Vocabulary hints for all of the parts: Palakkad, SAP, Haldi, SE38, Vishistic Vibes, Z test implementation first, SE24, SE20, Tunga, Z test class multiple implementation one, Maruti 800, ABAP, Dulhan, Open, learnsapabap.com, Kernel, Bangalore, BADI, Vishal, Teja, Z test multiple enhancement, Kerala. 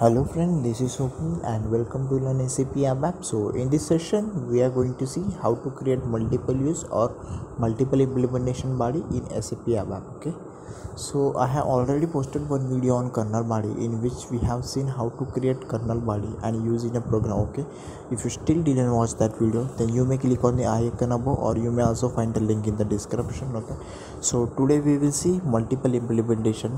Hello friend, this is Open and welcome to LearnSapAbap. So in this session we are going to see how to create multiple use or multiple implementation BADI in SAP ABAP. Okay, so I have already posted one video on Kernel BADI in which we have seen how to create Kernel BADI and use in a program. Okay, if you still didn't watch that video, then you may click on the icon above, or you may also find the link in the description. Okay, so today we will see multiple implementation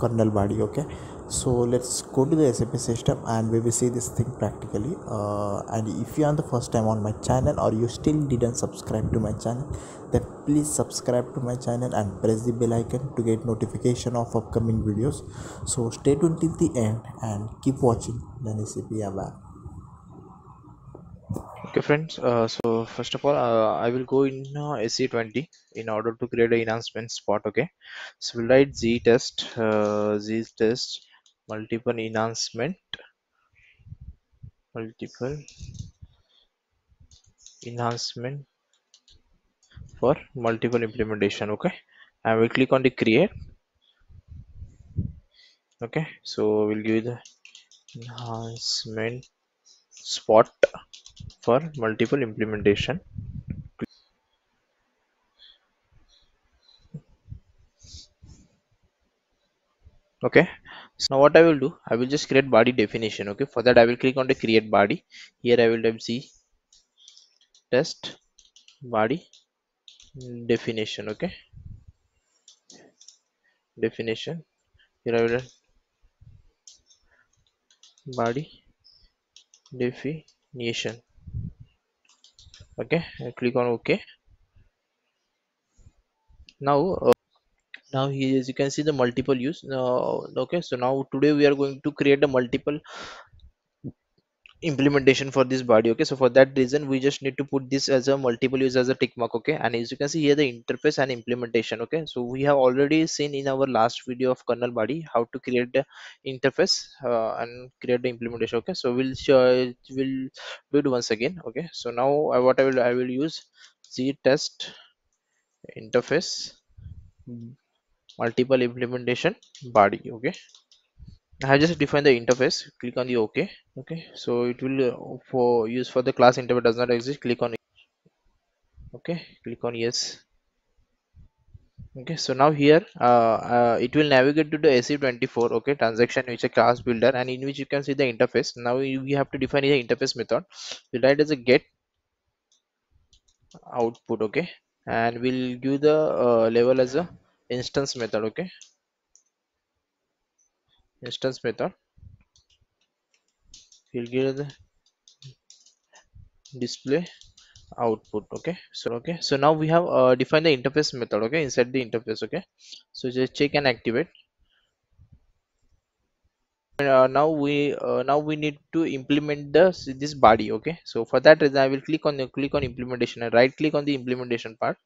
Kernel BADI. Okay, so let's go to the SAP system and we will see this thing practically. And if you are the first time on my channel, or you still didn't subscribe to my channel, then please subscribe to my channel and press the bell icon to get notification of upcoming videos. So stay tuned till the end and keep watching LearnSapAbap. Okay friends, so first of all I will go in SE20 in order to create an enhancement spot. Okay, so we'll write Z test multiple enhancement for multiple implementation. Okay, I will click on the create. Okay, so we'll give the enhancement spot for multiple implementation. Okay, so now what I will do, I will just create BADI definition. Okay, for that I will click on the create BADI. Here I will type Z test BADI definition. Okay, definition. Here I will write BADI definition. Okay, I click on OK. Now now here, as you can see, the multiple use. Okay, so now today we are going to create a multiple implementation for this BADI. Okay, so for that reason we just need to put this as a multiple use as a tick mark. Okay, and as you can see here, the interface and implementation. Okay, so we have already seen in our last video of Kernel BADI how to create the interface and create the implementation. Okay, so we'll do it once again. Okay, so now what I will use Z test interface multiple implementation BADI. Okay, I have just defined the interface. Click on the OK. Okay, so it will for the class interface does not exist. Click on it. Okay, click on yes. Okay, so now here it will navigate to the SE24 okay transaction, which is a class builder, and in which you can see the interface. Now we have to define the interface method. We write as a get output. Okay, and we'll give the level as a instance method. Okay, instance method. We'll give the display output. Okay, so now we have defined the interface method. Okay, inside the interface. Okay, so just check and activate. And now we need to implement this BADI. Okay, so for that reason I will click on implementation and right click on the implementation part,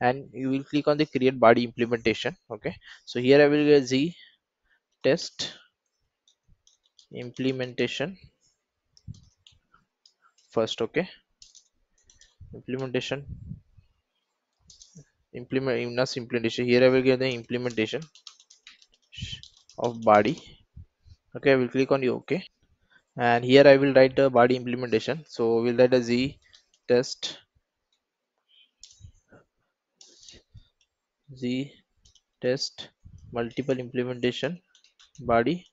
and you will click on the create BADI implementation. Okay, so here I will get Z test implementation first. Okay, implementation. Here I will get the implementation of BADI. Okay, I will click on the OK, and here I will write the BADI implementation. So we'll write a Z test multiple implementation BADI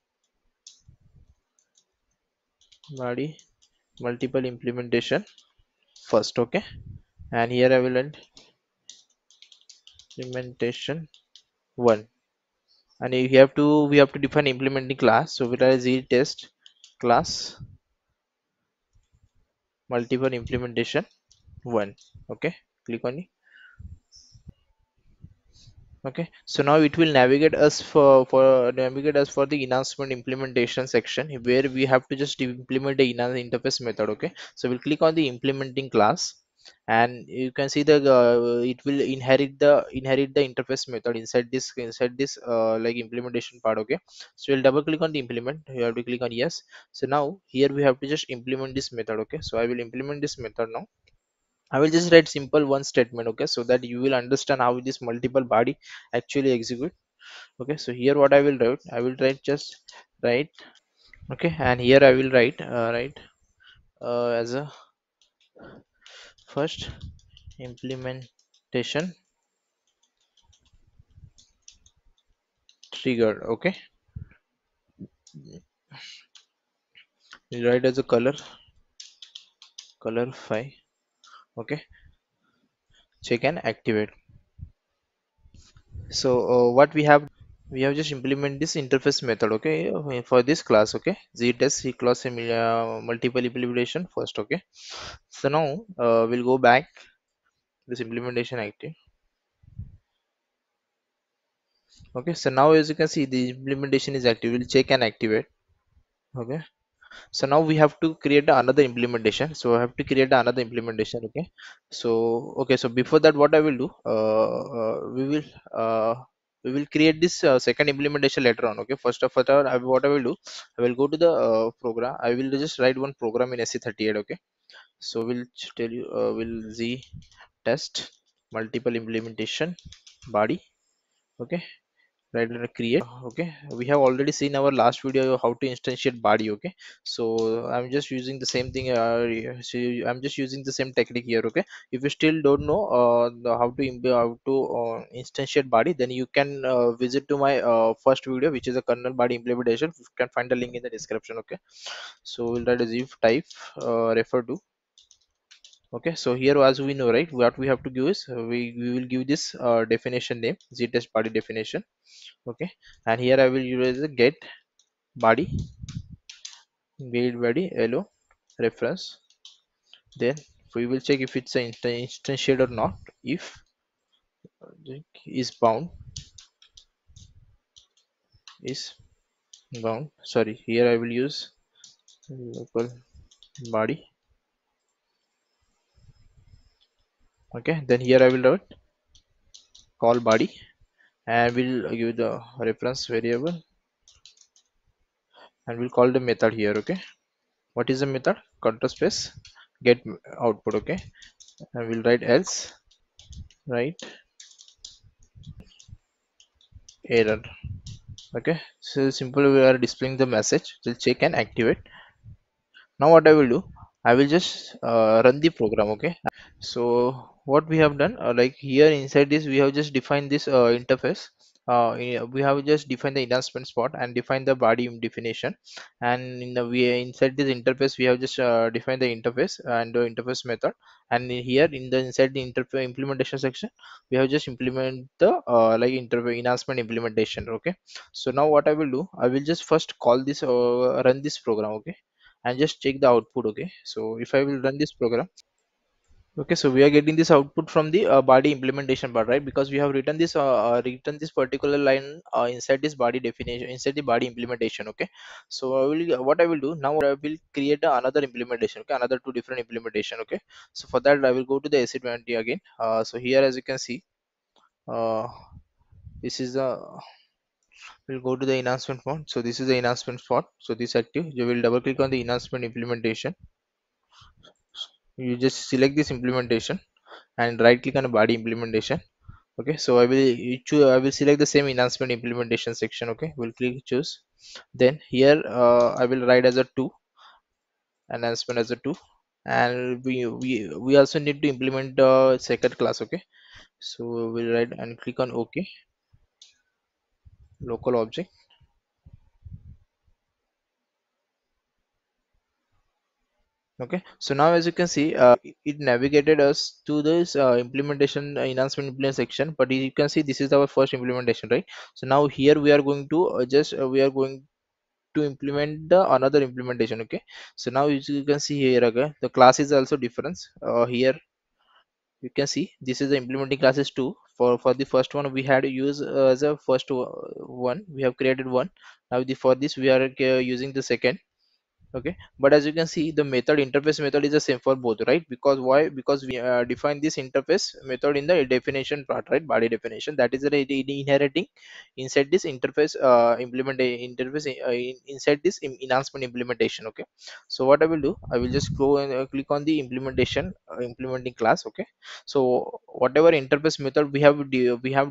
multiple implementation first. Okay, and here I will end implementation one, and we have to define implementing class. So we write Z test class multiple implementation one. Okay, click on it. Okay, so now it will navigate us for the enhancement implementation section, where we have to just implement the interface method. Okay, so we'll click on the implementing class, and you can see the it will inherit the interface method inside this like implementation part. Okay, so we'll double click on the implement. You have to click on yes. So now here we have to just implement this method. Okay, so I will implement this method now. I will just write simple one statement. Okay, so that you will understand how this multiple BADI actually execute. Okay, so here what I will write just write Okay, and here I will write as a first implementation triggered. Okay, we'll write as a color 5. Okay, check and activate. So what we have just implemented this interface method, okay, for this class, okay, Z test class multiple implementation first. Okay, so now we'll go back this implementation active. Okay, so now as you can see the implementation is active. We'll check and activate. Okay, so now we have to create another implementation. So I have to create another implementation. Okay, so okay, so before that what I will do, we will create this second implementation later on. Okay, first what I will do, I will go to the program. I will just write one program in SE38. Okay, so we'll tell you, we'll Z test multiple implementation BADI. Okay, right, create. Okay, we have already seen our last video how to instantiate BADI. Okay, so I'm just using the same thing. So I'm just using the same technique here. Okay, if you still don't know how to instantiate BADI, then you can visit to my first video, which is a kernel BADI implementation. You can find the link in the description. Okay, so we'll write as if type refer to. Okay, so here as we know, right, what we have to give is we will give this definition name, Z test BADI definition. Okay, and here I will use the get BADI hello reference. Then we will check if it's an instantiate or not. If is bound, sorry, here I will use local BADI. Okay, then here I will write call BADI and we'll give the reference variable and we'll call the method here. Okay, what is the method? Control space get output. Okay, and we'll write else, right, error. Okay, so simply we are displaying the message. We'll check and activate. Now what I will do, I will just run the program. Okay, so what we have done, like here inside this we have just defined this interface. We have just defined the enhancement spot and defined the BADI definition, and inside this interface we have just defined the interface and the interface method, and here inside the interface implementation section we have just implement the enhancement implementation. Okay, so now what I will do, I will just first call this run this program. Okay, and just check the output. Okay, so if I will run this program, okay, so we are getting this output from the BADI implementation part, right, because we have written this particular line inside this BADI definition, inside the BADI implementation. Okay, so what I will do now, I will create another implementation. Okay, another two different implementation. Okay, so for that I will go to the SE20 again. So here as you can see, this is the, we'll go to the enhancement font. So this is the enhancement font. So this active, you will double click on the enhancement implementation. You just select this implementation and right click on a BADI implementation. Okay, so I will select the same enhancement implementation section. Okay, we'll click choose. Then here I will write as a 2 enhancement as a 2, and we also need to implement the second class. Okay, so we'll write and click on OK. Local object. Okay, so now as you can see, it navigated us to this implementation enhancement implement section, but you can see this is our first implementation, right? So now here we are going to implement the another implementation. Okay, so now as you can see here, okay, the class is also different. Here you can see this is the implementing classes 2. For the first one we had to use as a first one, we have created one. Now for this we are using the second. Okay, but as you can see, the method interface method is the same for both, right? Because why? Because we define this interface method in the definition part, right? BADI definition, that is inheriting inside this interface inside this enhancement implementation. Okay, so what I will do, I will just go and click on the implementing class. Okay, so whatever interface method we have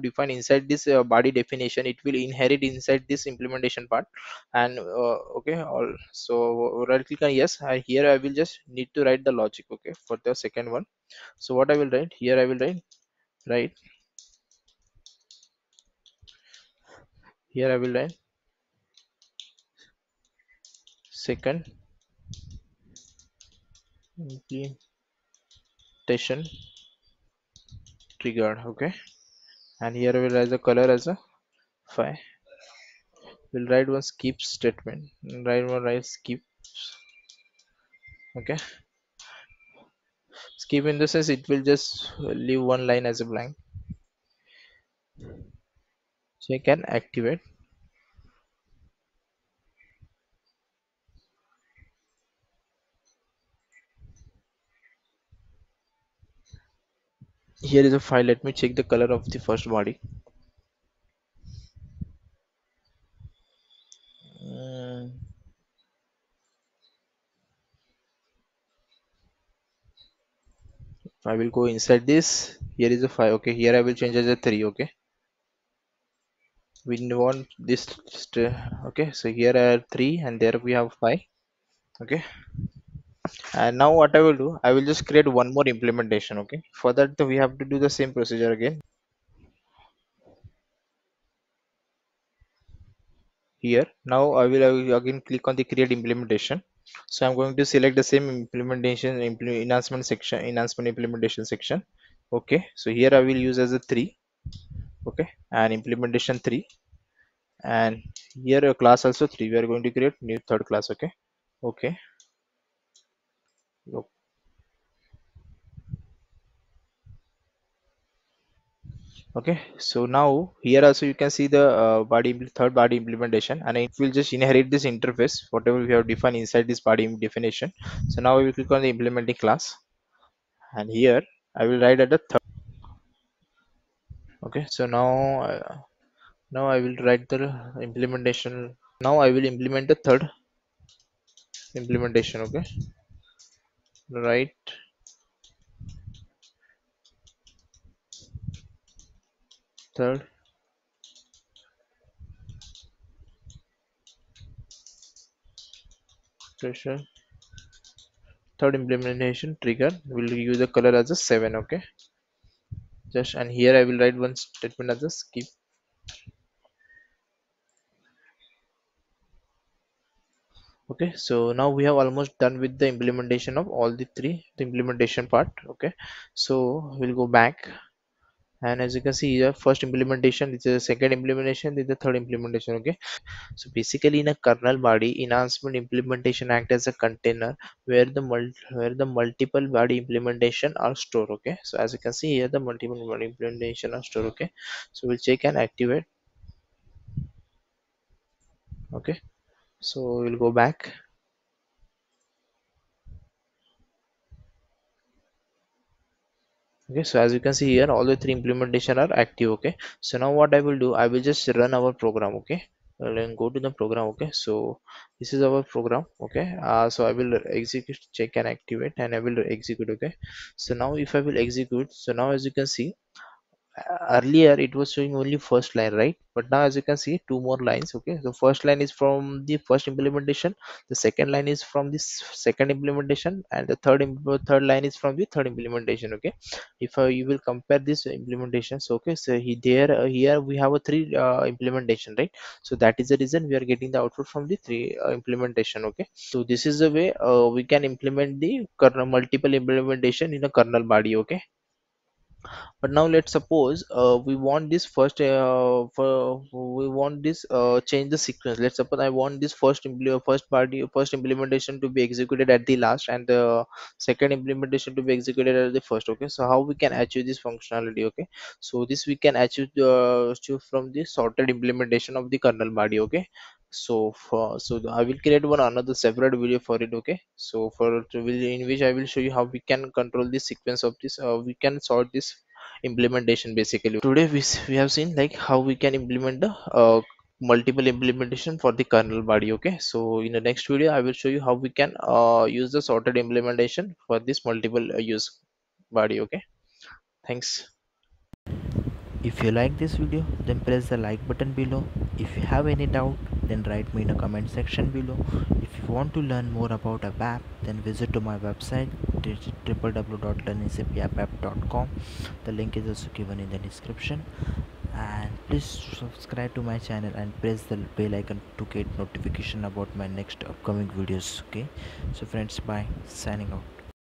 defined inside this BADI definition, it will inherit inside this implementation part. And okay, all so right click on yes, and here I will just need to write the logic, okay, for the second one. So what I will write here, I will write here, I will write second implementation triggered. Okay, and here I will write the color as a 5. We'll write one skip statement, write skip. Okay, skip in the sense it will just leave one line as a blank, so you can activate. Here is a file, let me check the color of the first body. I will go inside this. Here is a 5. Okay, here I will change as a 3. Okay, we want this. Okay, so here are 3 and there we have 5. Okay, and now what I will do, I will just create one more implementation. Okay, for that we have to do the same procedure again. Here now I will again click on the create implementation. So I'm going to select the same enhancement implementation section. Okay, so here I will use as a 3. Okay, and implementation 3, and here a class also 3. We are going to create new third class. Okay, okay, nope. Okay, so now here also you can see the third BADI implementation, and it will just inherit this interface whatever we have defined inside this BADI definition. So now we will click on the implementing class, and here I will write at the third. Okay, so now I will write the implementation. Now I will implement the third implementation. Okay, right. Third implementation trigger will use the color as a 7. Okay, just, and here I will write one statement as a skip. Okay, so now we have almost done with the implementation of all the three, the implementation part. Okay, so we'll go back. And as you can see here, first implementation, this is the second implementation, this is the third implementation. Okay, so basically in a kernel, BADI enhancement implementation act as a container where the multiple BADI implementation are stored. Okay, so as you can see here, the multiple BADI implementation are stored. Okay, so we'll check and activate. Okay, so we'll go back. Okay, so as you can see here, all the three implementation are active. Okay, so now what I will do, I will just run our program. Okay, then go to the program. Okay, so this is our program. Okay, so I will execute, check and activate, and I will execute. Okay, so now if I will execute, so now as you can see, earlier it was showing only first line, right? But now as you can see, two more lines. Okay, the first line is from the first implementation, the second line is from this second implementation, and the third line is from the third implementation. Okay, if you will compare this implementation, so okay, so here we have a three implementation, right? So that is the reason we are getting the output from the three implementation. Okay, so this is the way we can implement the kernel multiple implementation in a kernel BADI. Okay, but now let's suppose we want this first change the sequence. Let's suppose I want this first implementation to be executed at the last, and the second implementation to be executed at the first. Okay, so how we can achieve this functionality? Okay, so this we can achieve from the sorted implementation of the kernel BADI. Okay, I will create one another separate video for it. Okay, so for in which I will show you how we can control the sequence of this, we can sort this implementation. Basically today we have seen like how we can implement the multiple implementation for the kernel body. Okay, so in the next video I will show you how we can use the sorted implementation for this multiple use body. Okay, thanks. If you like this video, then press the like button below. If you have any doubt, then write me in the comment section below. If you want to learn more about ABAP, then visit to my website www.learnsapabap.com. the link is also given in the description, and please subscribe to my channel and press the bell icon to get notification about my next upcoming videos. Okay, so friends, bye, signing out.